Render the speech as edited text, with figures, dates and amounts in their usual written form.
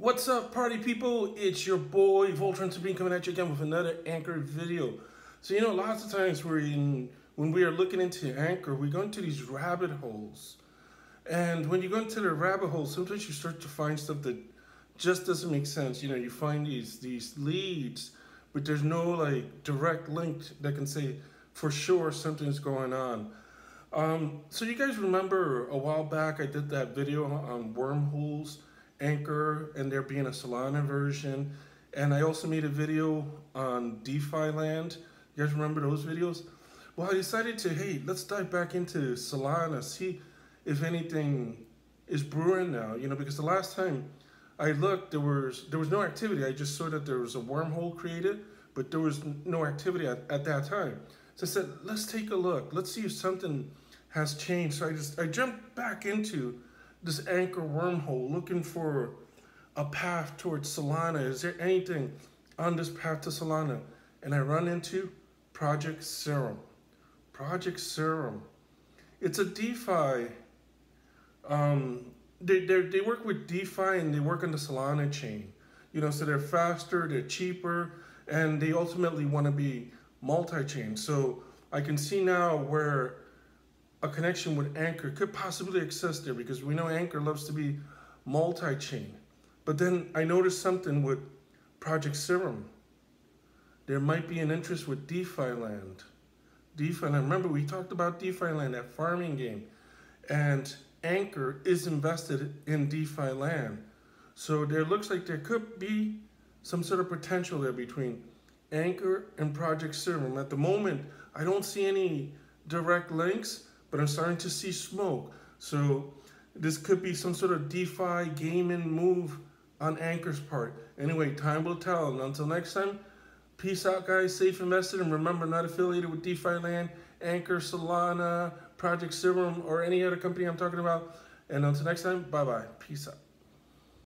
What's up, party people? It's your boy Voltron Supreme coming at you again with another Ankr video. So you know, lots of times when we are looking into Ankr, we go into these rabbit holes, and when you go into the rabbit hole, sometimes you start to find stuff that just doesn't make sense. You know, you find these leads, but there's no like direct link that can say for sure something's going on. So you guys remember a while back I did that video on wormholes, Ankr, and there being a Solana version, and I also made a video on DeFi Land. You guys remember those videos? Well, I decided to, hey, let's dive back into Solana, see if anything is brewing now, you know, because the last time I looked, there was no activity. I just saw that there was a wormhole created, but there was no activity at that time. So I said, let's take a look, let's see if something has changed. So I jumped back into this Ankr wormhole, looking for a path towards Solana. Is there anything on this path to Solana? And I run into Project Serum. Project Serum. It's a DeFi. They work with DeFi and they work on the Solana chain. You know, so they're faster, they're cheaper, and they ultimately want to be multi-chain. So I can see now where a connection with Ankr could possibly exist there, because we know Ankr loves to be multi-chain. But then I noticed something with Project Serum. There might be an interest with DeFi Land. DeFi Land, remember we talked about DeFi Land, that farming game, and Ankr is invested in DeFi Land. So there looks like there could be some sort of potential there between Ankr and Project Serum. At the moment, I don't see any direct links, but I'm starting to see smoke. So this could be some sort of DeFi gaming move on Ankr's part. Anyway, time will tell. And until next time, peace out, guys. Safe invested. And remember, not affiliated with DeFi Land, Ankr, Solana, Project Serum, or any other company I'm talking about. And until next time, bye-bye. Peace out.